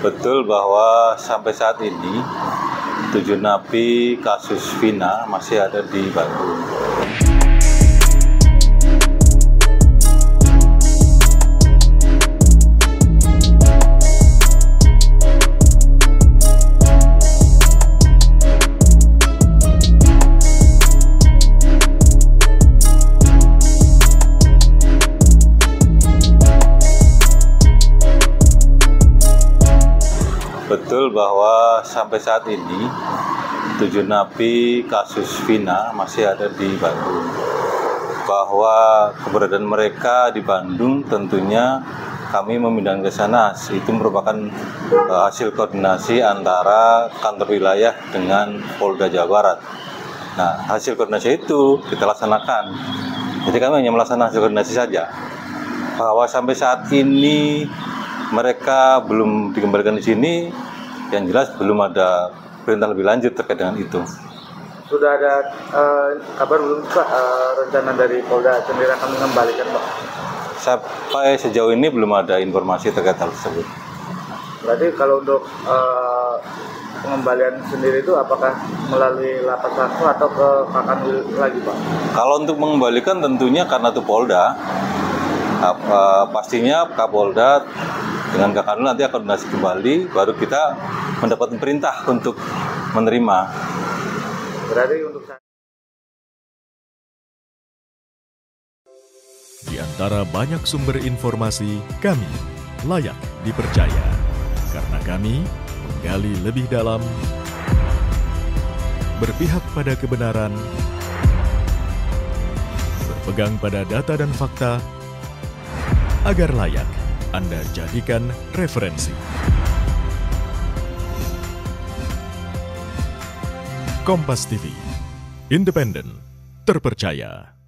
Betul bahwa sampai saat ini 7 napi kasus Vina masih ada di Bandung. Betul bahwa sampai saat ini 7 napi kasus Vina masih ada di Bandung. Bahwa keberadaan mereka di Bandung tentunya kami memindahkan ke sana. Itu merupakan hasil koordinasi antara kantor wilayah dengan Polda Jawa Barat. Nah, hasil koordinasi itu kita laksanakan. Jadi kami hanya melaksanakan hasil koordinasi saja. Bahwa sampai saat ini mereka belum dikembalikan di sini, yang jelas belum ada perintah lebih lanjut terkait dengan itu. Sudah ada kabar belum, Pak, rencana dari Polda sendiri akan mengembalikan, Pak? Sampai sejauh ini belum ada informasi terkait hal tersebut. Berarti kalau untuk pengembalian sendiri itu apakah melalui lapas langsung atau ke Pakanwil lagi, Pak? Kalau untuk mengembalikan tentunya karena itu Polda, pastinya Kapolda dengan Pakanwil nanti akan koordinasi kembali, baru kita mendapatkan perintah untuk menerima. Berarti untuk di antara banyak sumber informasi, kami layak dipercaya karena kami menggali lebih dalam, berpihak pada kebenaran, berpegang pada data dan fakta agar layak Anda jadikan referensi. Kompas TV, independen, terpercaya.